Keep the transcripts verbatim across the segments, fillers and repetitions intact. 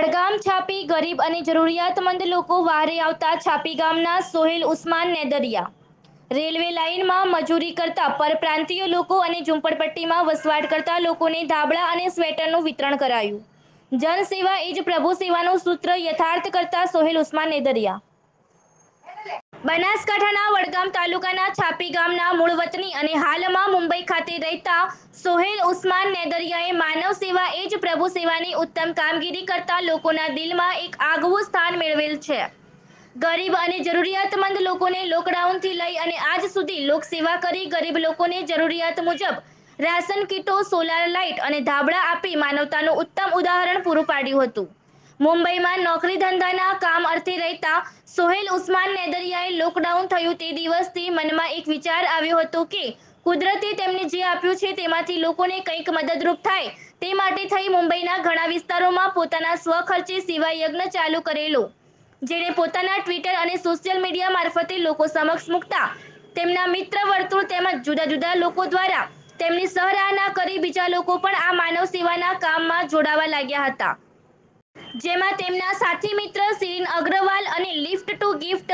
વડગામ છાપી ગરીબ અને જરૂરિયાતમંદ લોકો વારે આવતા છાપી ગામના સોહેલ ઉસ્માન નેદરિયા રેલવે લાઇનમાં મજૂરી કરતા પરપ્રાંતીય લોકો અને ઝૂંપડપટ્ટીમાં વસવાટ કરતા લોકોને ધાબળા અને સ્વેટરનું વિતરણ કરાયું। જનસેવા એ જ પ્રભુ સેવાનું સૂત્ર યથાર્થ કરતા સોહેલ ઉસ્માન નેદરિયા। બનાસકાંઠાના વડગામ તાલુકાના છાપી ગામના મૂળ વતની અને હાલમાં મુંબઈ ખાતે રહેતા સોહેલ ઉસ્માન નેદરિયાએ માનવ સેવા એ જ પ્રભુ સેવાની ઉત્તમ કામગીરી કરતા લોકોના દિલમાં એક આગવું સ્થાન મેળવેલ છે। ગરીબ અને જરૂરિયાતમંદ લોકોને લોકડાઉનથી લઈ અને આજ સુધી લોકસેવા કરી ગરીબ લોકોને જરૂરિયાત મુજબ રાશન કીટો, સોલાર લાઇટ અને ધાબળા આપી માનવતાનું ઉત્તમ ઉદાહરણ પૂરું પાડ્યું હતું। मुंबई में नौकरी धंधा काम अर्थे रहता सोहेल उस्मान नेदरियाए लॉकडाउन थयुं ते दिवसथी मन में एक विचार आव्यो हतो के कुदरते तेमने जे आप्युं छे तेमांथी लोकोने कंईक मददरूप थाय ते माटे थई मुंबईना घणा विस्तारोमां पोताना स्वखर्चे सेवा यज्ञ चालू करेलो, जेने पोताना ट्विटर अने सोशियल मीडिया मार्फते लोको समक्ष मूकता तेमना मित्र वर्तुळ तेमज जुदा जुदा लोको द्वारा तेमनी सराहना करी बीजा लोको पण आ मानव सेवाना काममां जोडावा लाग्या हता। जेमा तेमना साथी मित्र सीन अग्रवाल अने लिफ्ट टू गिफ्ट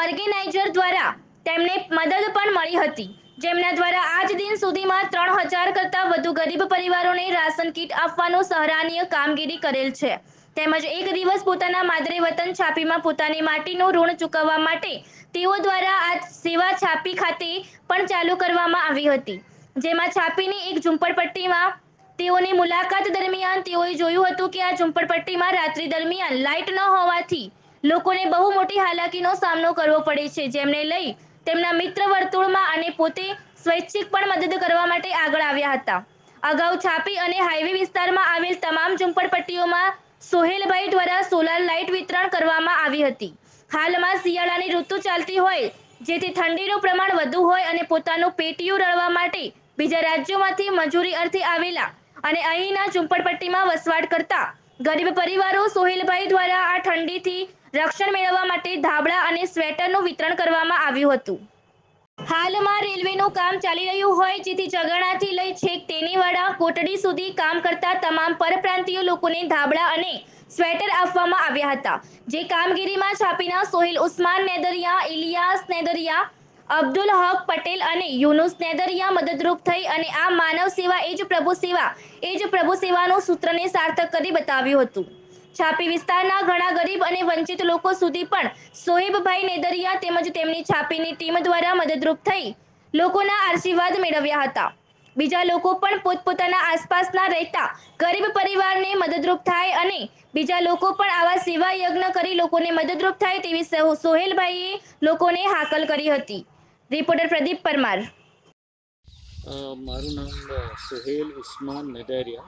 ऑर्गेनाइजर द्वारा तेमने मदद पण मळी हती, जेमना द्वारा आज दिन सुधीमां ત્રણ હજાર करता वधु गरीब परिवारोने राशन कीट आपवानो सराहनीय कामगीरी करेल छे। तेमज एक दिवस पोताना मादरे वतन छापीमां पोतानी माटीनो ऋण चूकववा माटे तेओ द्वारा आ सेवा छापी खाते पण चालू करवामां आवी हती। जेमा छापीनी एक झूंपड़पट्टीमां તેઓની મુલાકાત દરમિયાન તેઓએ જોયું હતું કે આ ઝુંપડપટ્ટીમાં રાત્રિ દરમિયાન લાઇટ ન હોવાથી લોકોને બહુ મોટી હાલાકીનો સામનો કરવો પડે છે, જેમને લઈ તેમના મિત્ર વર્તુળમાં અને પોતે સ્વૈચ્છિક પણ મદદ કરવા માટે આગળ આવ્યા હતા। અગાઉ છાપી અને હાઈવે વિસ્તારમાં આવેલ તમામ ઝુંપડપટ્ટીઓમાં સોહેલભાઈ દ્વારા સોલાર લાઇટ વિતરણ કરવામાં આવી હતી। હાલમાં શિયાળાની ઋતુ ચાલતી હોય, જેથી ઠંડીનું પ્રમાણ વધુ હોય અને પોતાનું પેટીયું રળવા માટે બીજા રાજ્યોમાંથી મજૂરી અર્થે આવેલા અને અહીંના ઝુંપડપટ્ટીમાં વસવાટ કરતા ગરીબ પરિવારો સોહેલભાઈ દ્વારા આ ઠંડીથી રક્ષણ મેળવવા માટે ધાબળા અને સ્વેટરનું વિતરણ કરવામાં આવ્યું હતું। હાલમાં રેલવેનું કામ ચાલી રહ્યું હોય, જેથી જગણાથી લઈ છેક તેનીવાડા કોટડી સુધી કામ કરતા તમામ પરપ્રાંતીય લોકોને ધાબળા અને સ્વેટર આપવામાં આવ્યા હતા, જે કામગીરીમાં છાપીના સોહેલ ઉસ્માન નેદરિયા, ઇલિયાસ નેદરિયા, अब्दुल हक पटेल अने यूनुस नेदरिया मददरूप थई अने आ मानव सेवा एज प्रभु सेवा एज प्रभु सेवानो सूत्रने सार्थक करी बताव्युं हतुं। छापी विस्तारना घणा गरीब अने वंचित लोको सुधी पण सोहेलभाई नेदरिया तेमज तेमनी छापीनी टीम द्वारा मददरूप थई लोकोना आशीर्वाद मेळव्या हता। बीजा लोको पण पोतपोताना आसपासना रहता गरीब परिवारने मददरूप थाय अने बीजा लोको पण आवा सेवा यज्ञ करी लोकोने मददरूप थाय तेवी सोहेलभाईए लोकोने हाकल करी हती। रिपोर्टर प्रदीप परमार। मारू नाम सोहेल उस्मान नेदरिया,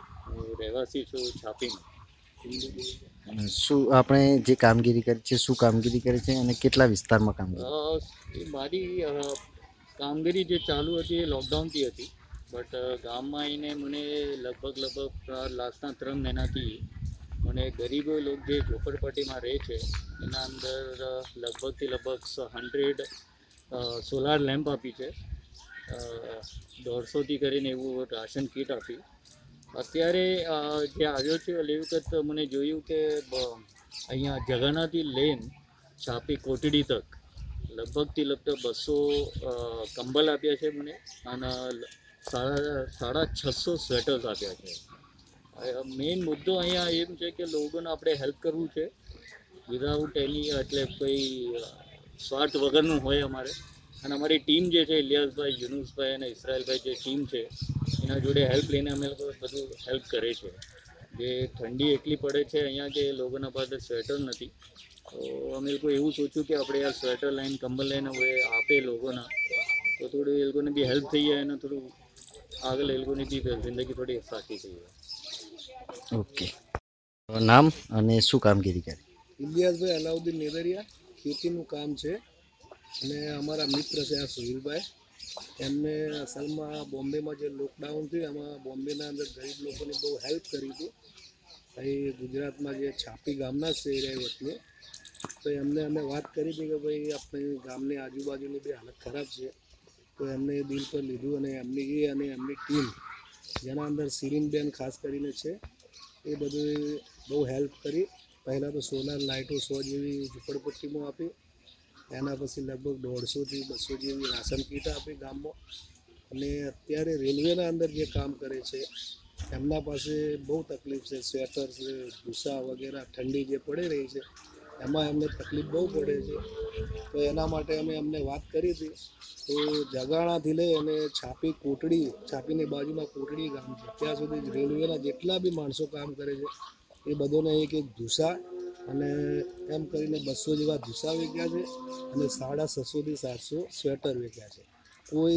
रहवासी छो छापी में। शू आपणे जे कामगीरी करी छे शू कामगीरी करी छे अने केटला विस्तार में कामगीरी? मारी कामगीरी जे चालू हती लॉकडाउन थी हती, बट गाम में आवीने मने लगभग लगभग लास्टना त्रण महीना थी मने गरीब लोग जे झोपड़पट्टी में रहे छे एना अंदर लगभग थी लगभग हंड्रेड सोलार लैम्प आपी है, दौड़सौ थी करीने एवं राशन कीट आपी। अत्यारे जे आव्यो छे एटले वखत मने जोयुं के अहींया जगना थी लेन छापी कोटड़ी तक लगभग थी लगभग बसो कंबल आप्या छे मने अने साढ़ा साढ़ा छसो स्वेटर्स आप्या छे। मेन मुद्दो अहींया एम छे के लोकोने आपणे हेल्प करवू छे विदाउट एनी एटले कोई स्वार्थ वगरनू होय। अमारे अने अमारी टीम जे छे इलियासभाई, यूनुसभाई अने इस्रायलभाई जे टीम छे एना जोड़े हेल्प लईने अमे लोको बधु हेल्प करे छे। जे ठंडी एटली पड़े छे अहींया के लोकोना पासे स्वेटर नथी, तो अमे लोको एवुं सोच्युं के आपणे आ स्वेटर लाइन कंबल लाइन होय आपे लोकोना तो थोड़ी ए लोकोने बी हेल्प थई जाय अने थोड़ुं आगळ ए लोकोनी बी जिंदगी थोड़ी साची थई जाय। ओके, नाम अने शुं कामगीरी करे? इलियासभाई अलाउद्दीन नेदरिया, ખેતીનું કામ છે અને અમારા મિત્ર છે આ સુહેલભાઈ। એમને અસલમાં બોમ્બેમાં જે લોકડાઉન થયું એમાં બોમ્બેના અંદર ગરીબ લોકોની બહુ હેલ્પ કરી હતી। ભાઈ ગુજરાતમાં જે છાપી ગામના શહેરાએ વતને તો એમને અમે વાત કરી હતી કે ભાઈ આપણે ગામની આજુબાજુની બી હાલત ખરાબ છે, તો એમને દિલ પર લીધું અને એમની અને એમની ટીમ જેના અંદર સિરીનબેન ખાસ કરીને છે એ બધું બહુ હેલ્પ કરી। पहला तो सोलर लाइटों सौ जेवी झूंपड़पट्टी में आपी, एना पछी लगभग दौड़सो थी बसो जेवी राशन कीट आपी गाम में। अने अत्यारे रेलवेना अंदर जे काम करे छे एमना पासे बहु तकलीफ छे। स्वेटर छे, भूसा वगैरह ठंडी जे पड़ी रही है एमां अमने तकलीफ बहु पड़े छे। तो एना माटे अमे अमने बात करी थी। तो जगाणा थी लई अने छापी कोटड़ी, छापीनी बाजुमां कोटड़ी गाम छे, त्यां सुधी रेलवेना जेटला बी माणसो काम करे छे ए बधाने एक एक भूसा अने एम करीने बसो जेवा भूसा वेच्या छे अने साढ़ा छसो थी सात सौ स्वेटर वेच्या छे। कोई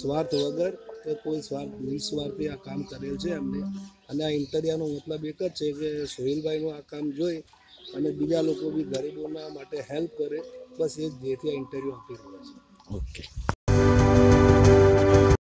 स्वार्थ वगर के कोई स्वार्थ निस्वार्थी आ काम करेल छे अमने। अने आ इंटरियानो मतलब एक ज छे के सोहेलभाईनो आ काम जोई अने बीजा लोको बी गरीबोना माटे हेल्प करे, बस एक जेथी आ इंटरियो आपी रह्या छे। ओके।